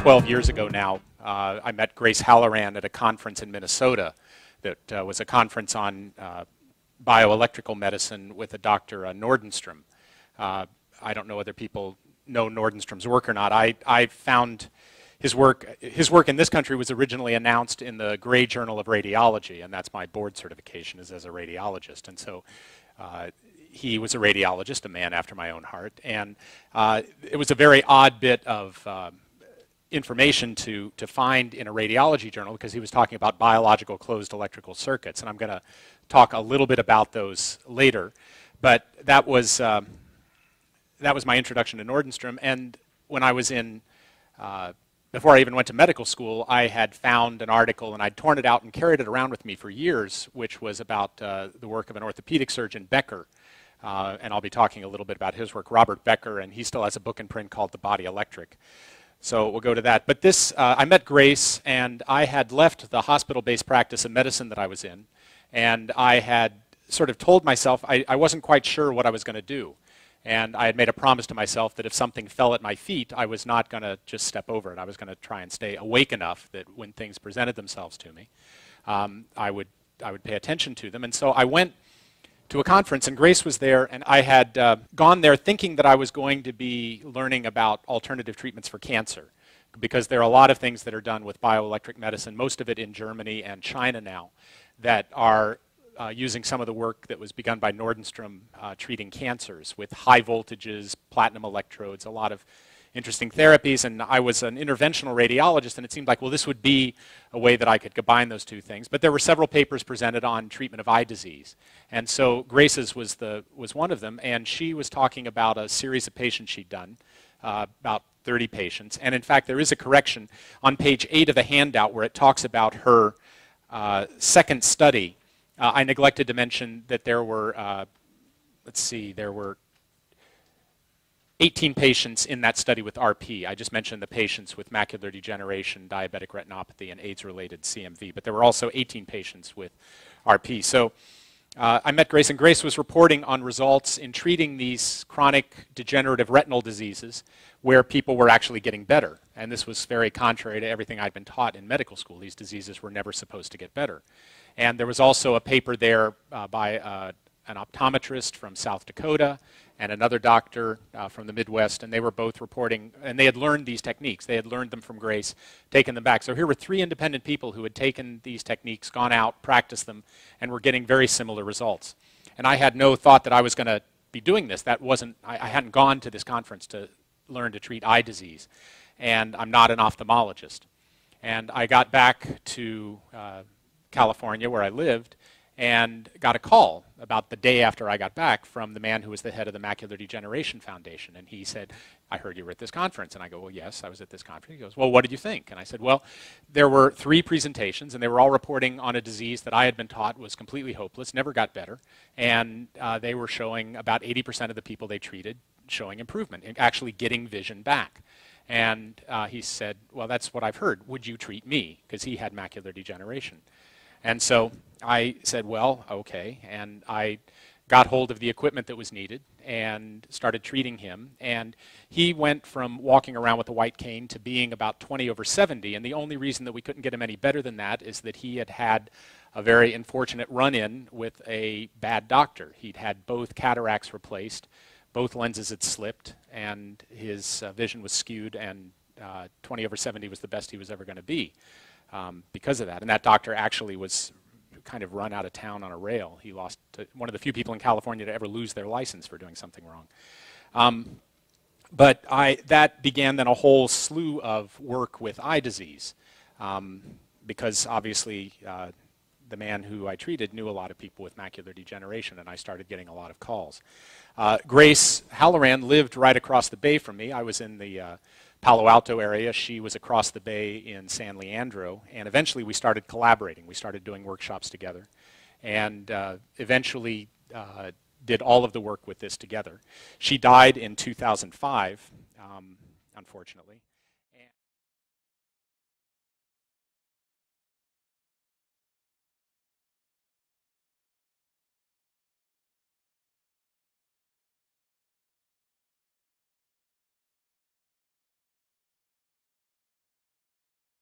12 years ago now, I met Grace Halloran at a conference in Minnesota that was a conference on bioelectrical medicine with a Dr. Nordenstrom. I don't know whether people know Nordenstrom's work or not. I found his work in this country was originally announced in the Gray Journal of Radiology, and that's my board certification is as a radiologist. And so he was a radiologist, a man after my own heart. And it was a very odd bit of information to find in a radiology journal, because he was talking about biological closed electrical circuits. And I'm going to talk a little bit about those later. But that was my introduction to Nordenstrom. And when I was in, before I even went to medical school, I had found an article, and I'd torn it out and carried it around with me for years, which was about the work of an orthopedic surgeon, Becker. And I'll be talking a little bit about his work, Robert Becker, and he still has a book in print called The Body Electric. So we'll go to that. But this, I met Grace, and I had left the hospital-based practice of medicine that I was in, and I had sort of told myself I wasn't quite sure what I was going to do. And I had made a promise to myself that if something fell at my feet, I was not going to just step over it. I was going to try and stay awake enough that when things presented themselves to me, I would pay attention to them. And so I went to a conference, and Grace was there, and I had gone there thinking that I was going to be learning about alternative treatments for cancer, because there are a lot of things that are done with bioelectric medicine, most of it in Germany and China now, that are using some of the work that was begun by Nordenstrom treating cancers with high voltages, platinum electrodes, a lot of interesting therapies. And I was an interventional radiologist, and it seemed like, well, this would be a way that I could combine those two things. But there were several papers presented on treatment of eye disease. And so Grace's was one of them, and she was talking about a series of patients she'd done, about 30 patients. And in fact, there is a correction on page 8 of the handout where it talks about her second study. I neglected to mention that there were, let's see, there were 18 patients in that study with RP. I just mentioned the patients with macular degeneration, diabetic retinopathy, and AIDS-related CMV, but there were also 18 patients with RP. So I met Grace, and Grace was reporting on results in treating these chronic degenerative retinal diseases where people were actually getting better. And this was very contrary to everything I'd been taught in medical school. These diseases were never supposed to get better. And there was also a paper there by an optometrist from South Dakota and another doctor from the Midwest, and they were both reporting, and they had learned these techniques. They had learned them from Grace, taken them back. So here were 3 independent people who had taken these techniques, gone out, practiced them, and were getting very similar results. And I had no thought that I was going to be doing this. That wasn't, I hadn't gone to this conference to learn to treat eye disease, and I'm not an ophthalmologist. And I got back to California, where I lived, and got a call about the day after I got back from the man who was the head of the Macular Degeneration Foundation. And he said, I heard you were at this conference. And I go, well, yes, I was at this conference. He goes, well, what did you think? And I said, well, there were 3 presentations, and they were all reporting on a disease that I had been taught was completely hopeless, never got better. And they were showing about 80% of the people they treated showing improvement, and actually getting vision back. And he said, well, that's what I've heard. Would you treat me? Because he had macular degeneration. And so I said, well, okay, and I got hold of the equipment that was needed and started treating him. And he went from walking around with a white cane to being about 20/70, and the only reason that we couldn't get him any better than that is that he had had a very unfortunate run-in with a bad doctor. He'd had both cataracts replaced, both lenses had slipped, and his vision was skewed, and 20/70 was the best he was ever going to be because of that. And that doctor actually was kind of run out of town on a rail. He lost one of the few people in California to ever lose their license for doing something wrong. But that began then a whole slew of work with eye disease, because obviously the man who I treated knew a lot of people with macular degeneration, and I started getting a lot of calls. Grace Halloran lived right across the bay from me. I was in the Palo Alto area. She was across the bay in San Leandro, and eventually we started collaborating. We started doing workshops together, and eventually did all of the work with this together. She died in 2005, unfortunately.